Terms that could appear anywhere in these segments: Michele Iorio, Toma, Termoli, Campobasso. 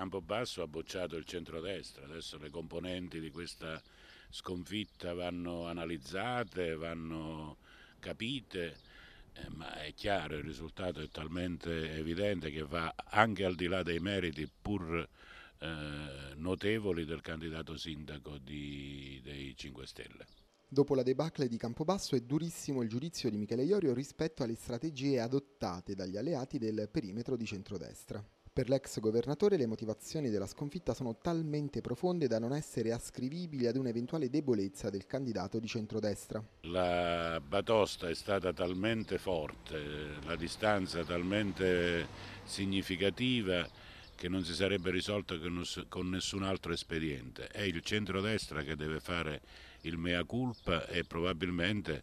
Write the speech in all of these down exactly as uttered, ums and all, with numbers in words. Campobasso ha bocciato il centrodestra, adesso le componenti di questa sconfitta vanno analizzate, vanno capite, eh, ma è chiaro, il risultato è talmente evidente che va anche al di là dei meriti pur eh, notevoli del candidato sindaco di, dei cinque Stelle. Dopo la debacle di Campobasso è durissimo il giudizio di Michele Iorio rispetto alle strategie adottate dagli alleati del perimetro di centrodestra. Per l'ex governatore le motivazioni della sconfitta sono talmente profonde da non essere ascrivibili ad un'eventuale debolezza del candidato di centrodestra. La batosta è stata talmente forte, la distanza talmente significativa che non si sarebbe risolta con nessun altro espediente. È il centrodestra che deve fare il mea culpa e probabilmente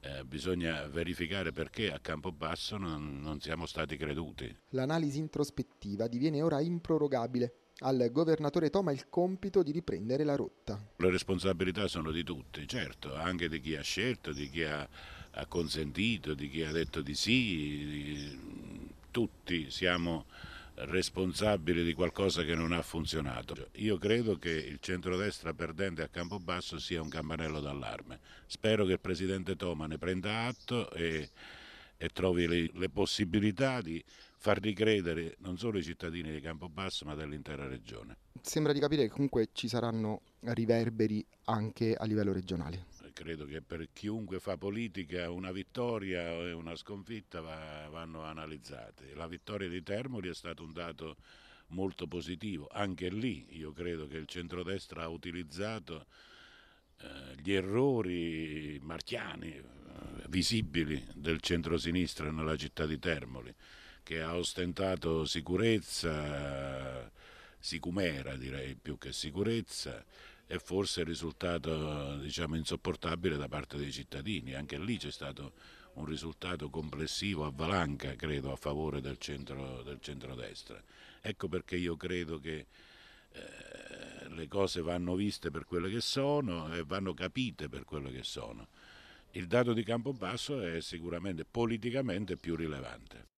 Eh, bisogna verificare perché a Campobasso non, non siamo stati creduti. L'analisi introspettiva diviene ora improrogabile. Al governatore Toma il compito di riprendere la rotta. Le responsabilità sono di tutti, certo, anche di chi ha scelto, di chi ha, ha consentito, di chi ha detto di sì. Di, tutti siamo responsabili di qualcosa che non ha funzionato. Io credo che il centrodestra perdente a Campobasso sia un campanello d'allarme. Spero che il presidente Toma ne prenda atto e, e trovi le, le possibilità di far ricredere non solo i cittadini di Campobasso ma dell'intera regione. Sembra di capire che comunque ci saranno riverberi anche a livello regionale. Credo che per chiunque fa politica una vittoria e una sconfitta va, vanno analizzate. La vittoria di Termoli è stato un dato molto positivo. Anche lì io credo che il centrodestra ha utilizzato eh, gli errori marchiani eh, visibili del centrosinistra nella città di Termoli, che ha ostentato sicurezza, sicumera direi più che sicurezza, e forse il risultato diciamo, insopportabile da parte dei cittadini. Anche lì c'è stato un risultato complessivo a valanga, credo, a favore del, centro, del centrodestra. Ecco perché io credo che eh, le cose vanno viste per quello che sono e vanno capite per quello che sono. Il dato di Campobasso è sicuramente politicamente più rilevante.